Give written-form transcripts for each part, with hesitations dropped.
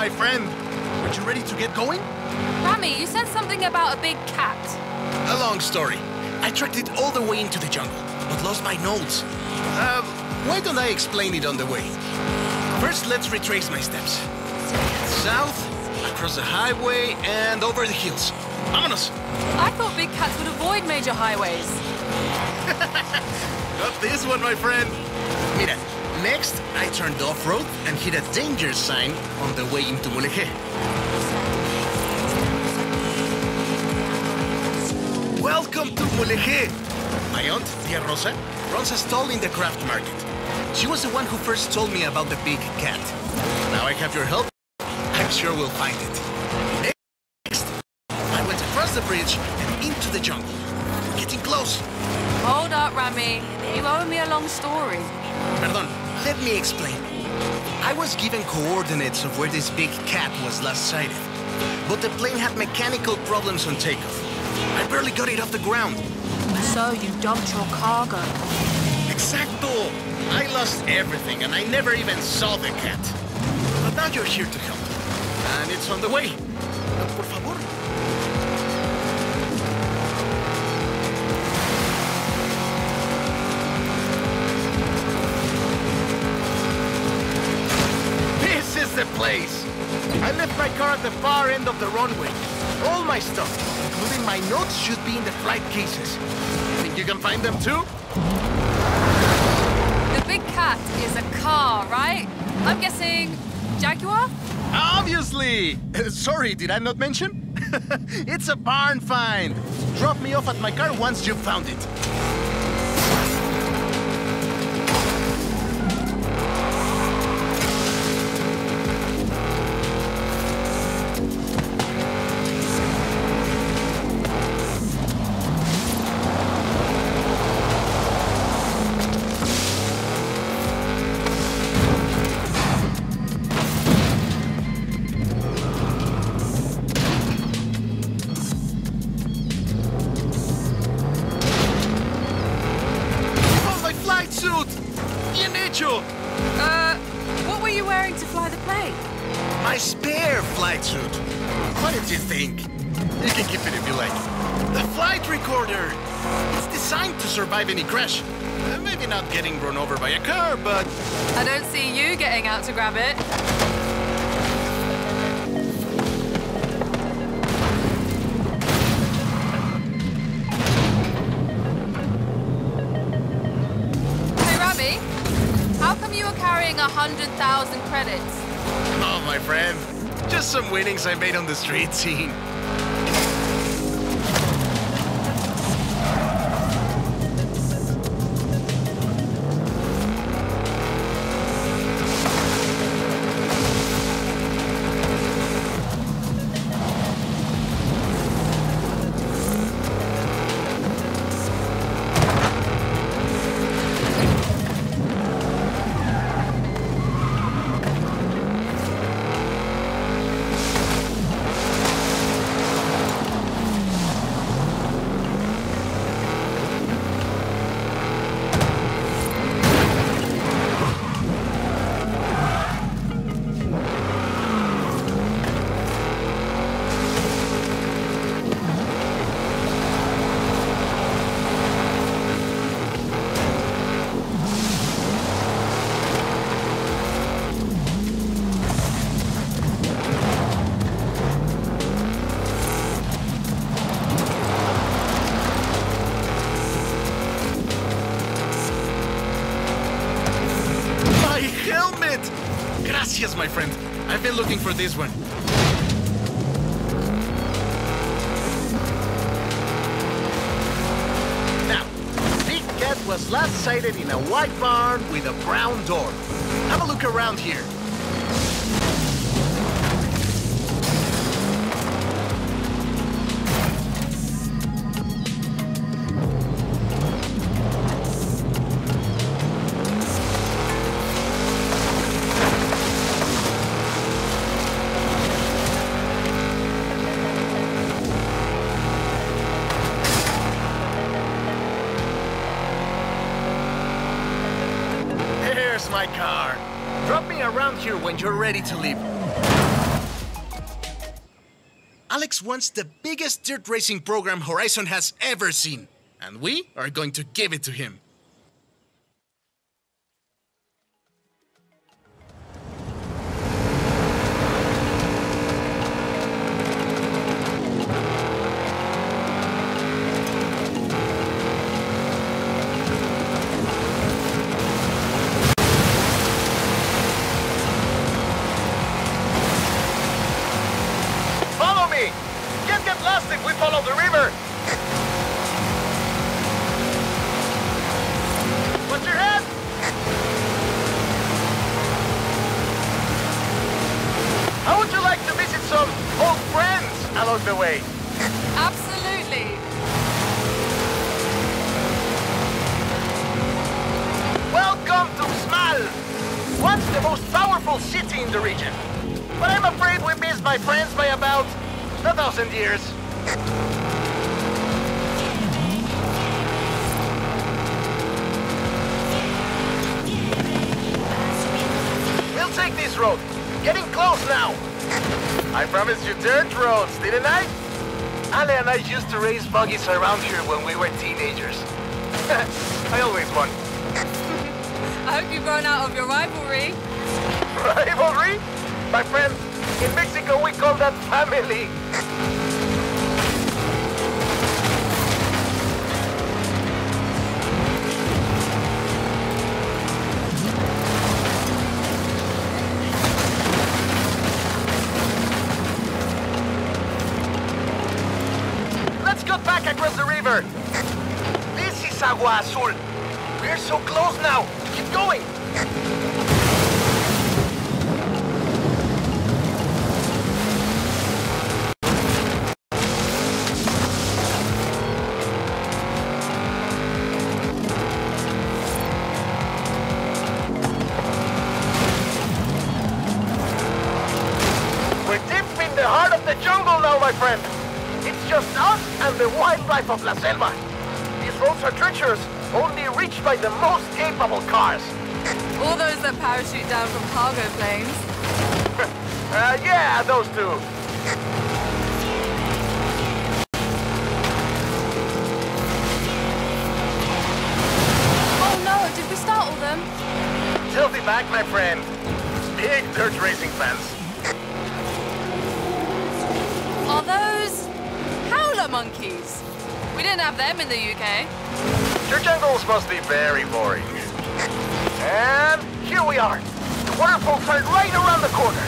my friend. Are you ready to get going? Rami, you said something about a big cat. A long story. I tracked it all the way into the jungle, but lost my notes. Why don't I explain it on the way? First, let's retrace my steps. South, across the highway, and over the hills. Vámonos! I thought big cats would avoid major highways. Not this one, my friend. Mira, next I turned off-road and hit a danger sign on the way into Mulegé. Welcome to Mulegé! My aunt, Tia Rosa, runs a stall in the craft market. She was the one who first told me about the big cat. Now I have your help. I'm sure we'll find it. Next, I went across the bridge and into the jungle. Getting close. Hold up, Rami. You owe me a long story. Perdón, let me explain. I was given coordinates of where this big cat was last sighted. But the plane had mechanical problems on takeoff. I barely got it off the ground. So you dumped your cargo. Exacto! I lost everything and I never even saw the cat. But now you're here to help. And it's on the way. Por favor. This is the place. I left my car at the far end of the runway. All my stuff, including my notes, should be in the flight cases. Think you can find them too? The big cat is a car, right? I'm guessing Jaguar? Obviously! Sorry, did I not mention? It's a barn find. Drop me off at my car once you've found it. What were you wearing to fly the plane? My spare flight suit. What did you think? You can keep it if you like. The flight recorder! It's designed to survive any crash. Maybe not getting run over by a car, but... I don't see you getting out to grab it. You were carrying 100,000 credits. Oh, my friend. Just some winnings I made on the street scene. Yes, my friend. I've been looking for this one. Now, Big Cat was last sighted in a white barn with a brown door. Have a look around here. My car. Drop me around here when you're ready to leave. Alex wants the biggest dirt racing program Horizon has ever seen, and we are going to give it to him. Buggies around here when we were teenagers. I always won. I hope you've grown out of your rivalry. Rivalry? My friend, in Mexico we call that family. This is Agua Azul. We're so close now. Keep going. We're deep in the heart of the jungle now, my friend. It's just us and the wildlife of La Selva. These roads are treacherous, only reached by the most capable cars. All those that parachute down from cargo planes. Yeah, those two. Oh no, did we startle them? They'll be back, my friend. Big dirt racing fans. Are those... howler monkeys? We didn't have them in the UK. Your jungles must be very boring. And here we are. The waterfalls are right around the corner.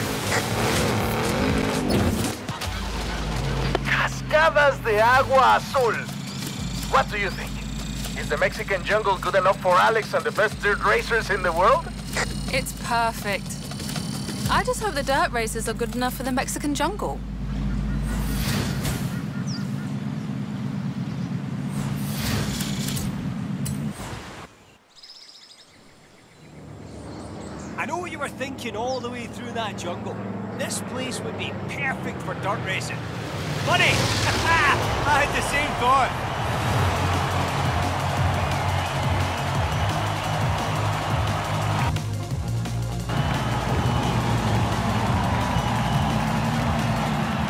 Cascadas de agua azul. What do you think? Is the Mexican jungle good enough for Alex and the best dirt racers in the world? It's perfect. I just hope the dirt racers are good enough for the Mexican jungle. We were thinking all the way through that jungle. This place would be perfect for dirt racing. Funny! I had the same thought.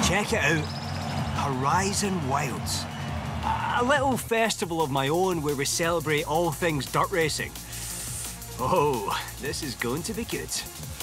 Check it out. Horizon Wilds. A little festival of my own where we celebrate all things dirt racing. Oh, this is going to be good.